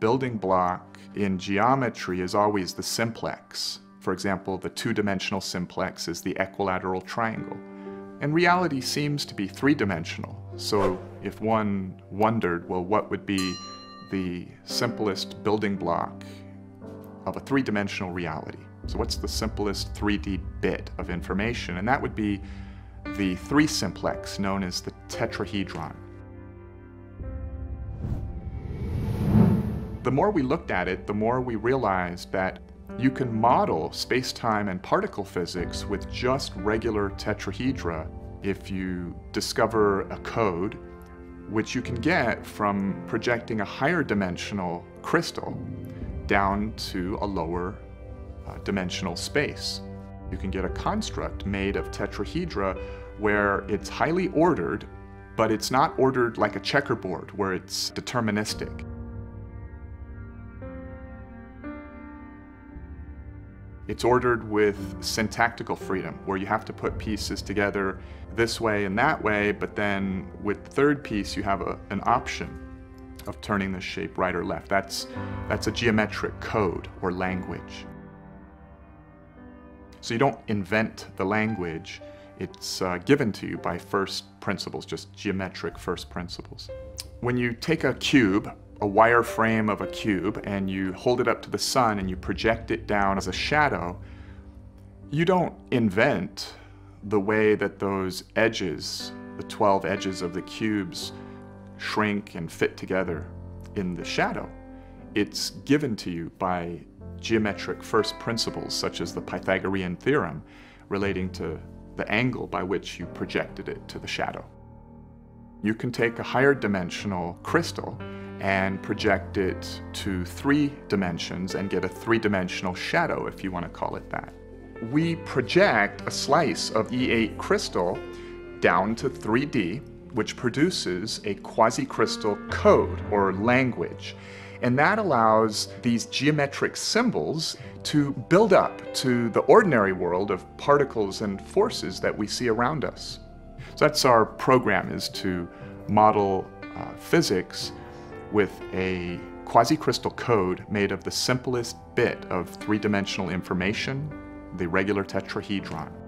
building block in geometry is always the simplex. For example, the two-dimensional simplex is the equilateral triangle. And reality seems to be three-dimensional. So if one wondered, well, what would be the simplest building block of a three-dimensional reality? So what's the simplest 3D bit of information? And that would be the three-simplex, known as the tetrahedron. The more we looked at it, the more we realized that you can model space-time and particle physics with just regular tetrahedra if you discover a code, which you can get from projecting a higher dimensional crystal down to a lower dimensional space. You can get a construct made of tetrahedra where it's highly ordered, but it's not ordered like a checkerboard where it's deterministic. It's ordered with syntactical freedom, where you have to put pieces together this way and that way, but then with the third piece, you have an option of turning the shape right or left. That's a geometric code or language. So you don't invent the language. It's given to you by first principles, just geometric first principles. When you take a cube, a wireframe of a cube, and you hold it up to the sun and you project it down as a shadow, you don't invent the way that those edges, the 12 edges of the cubes, shrink and fit together in the shadow. It's given to you by geometric first principles, such as the Pythagorean theorem relating to the angle by which you projected it to the shadow. You can take a higher dimensional crystal and project it to three dimensions and get a three-dimensional shadow, if you want to call it that. We project a slice of E8 crystal down to 3D, which produces a quasi-crystal code or language. And that allows these geometric symbols to build up to the ordinary world of particles and forces that we see around us. So that's our program, is to model physics with a quasi-crystal code made of the simplest bit of three-dimensional information, the regular tetrahedron.